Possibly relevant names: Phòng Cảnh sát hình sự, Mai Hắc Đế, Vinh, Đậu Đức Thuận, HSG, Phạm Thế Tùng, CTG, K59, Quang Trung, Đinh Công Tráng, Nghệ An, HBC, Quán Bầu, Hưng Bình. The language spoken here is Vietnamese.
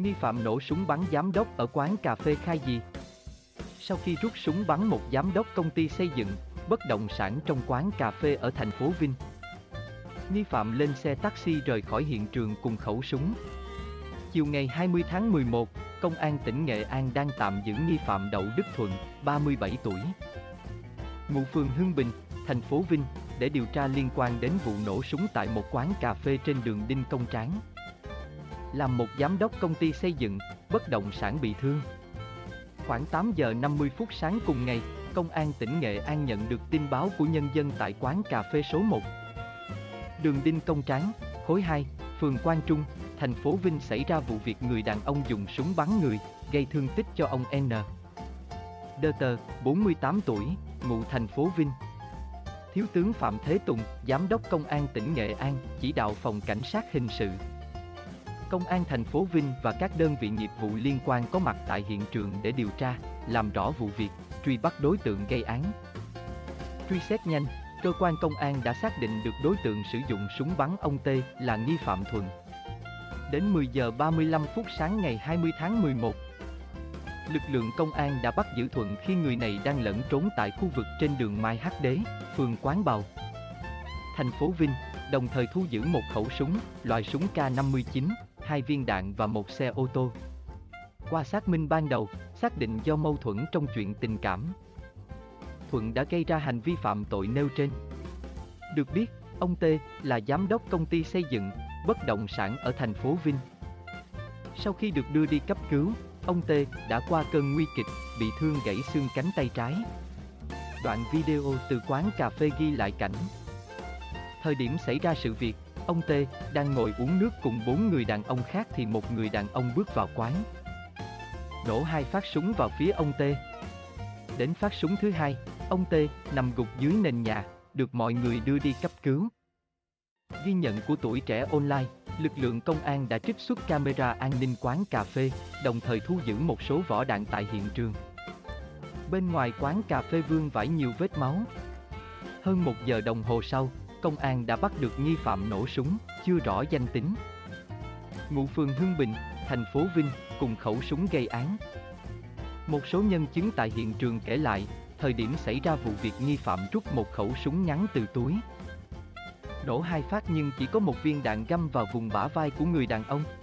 Nghi phạm nổ súng bắn giám đốc ở quán cà phê Khai Gì. Sau khi rút súng bắn một giám đốc công ty xây dựng, bất động sản trong quán cà phê ở thành phố Vinh, nghi phạm lên xe taxi rời khỏi hiện trường cùng khẩu súng. Chiều ngày 20 tháng 11, Công an tỉnh Nghệ An đang tạm giữ nghi phạm Đậu Đức Thuận, 37 tuổi, ngụ phường Hưng Bình, thành phố Vinh, để điều tra liên quan đến vụ nổ súng tại một quán cà phê trên đường Đinh Công Tráng. Làm một giám đốc công ty xây dựng, bất động sản bị thương. Khoảng 8 giờ 50 phút sáng cùng ngày, Công an tỉnh Nghệ An nhận được tin báo của nhân dân tại quán cà phê số 1, đường Đinh Công Tráng, khối 2, phường Quang Trung, thành phố Vinh xảy ra vụ việc người đàn ông dùng súng bắn người, gây thương tích cho ông N.D.T, 48 tuổi, ngụ thành phố Vinh. Thiếu tướng Phạm Thế Tùng, Giám đốc Công an tỉnh Nghệ An, chỉ đạo phòng cảnh sát hình sự, Công an thành phố Vinh và các đơn vị nghiệp vụ liên quan có mặt tại hiện trường để điều tra, làm rõ vụ việc, truy bắt đối tượng gây án. Truy xét nhanh, cơ quan công an đã xác định được đối tượng sử dụng súng bắn ông T là nghi phạm Thuận. Đến 10 giờ 35 phút sáng ngày 20 tháng 11, lực lượng công an đã bắt giữ Thuận khi người này đang lẫn trốn tại khu vực trên đường Mai Hắc Đế, phường Quán Bầu, thành phố Vinh, đồng thời thu giữ một khẩu súng, loại súng K59, 2 viên đạn và một xe ô tô. Qua xác minh ban đầu, xác định do mâu thuẫn trong chuyện tình cảm, Thuận đã gây ra hành vi phạm tội nêu trên. Được biết, ông T là giám đốc công ty xây dựng, bất động sản ở thành phố Vinh. Sau khi được đưa đi cấp cứu, ông T đã qua cơn nguy kịch, bị thương gãy xương cánh tay trái. Đoạn video từ quán cà phê ghi lại cảnh thời điểm xảy ra sự việc, ông T đang ngồi uống nước cùng 4 người đàn ông khác thì một người đàn ông bước vào quán, nổ 2 phát súng vào phía ông T. Đến phát súng thứ 2, ông T nằm gục dưới nền nhà, được mọi người đưa đi cấp cứu. Ghi nhận của Tuổi Trẻ Online, lực lượng công an đã trích xuất camera an ninh quán cà phê, đồng thời thu giữ một số vỏ đạn tại hiện trường. Bên ngoài quán cà phê vương vãi nhiều vết máu. Hơn 1 giờ đồng hồ sau, công an đã bắt được nghi phạm nổ súng, chưa rõ danh tính, ngụ phường Hưng Bình, thành phố Vinh, cùng khẩu súng gây án. Một số nhân chứng tại hiện trường kể lại, thời điểm xảy ra vụ việc nghi phạm rút một khẩu súng ngắn từ túi, nổ 2 phát nhưng chỉ có một viên đạn găm vào vùng bả vai của người đàn ông.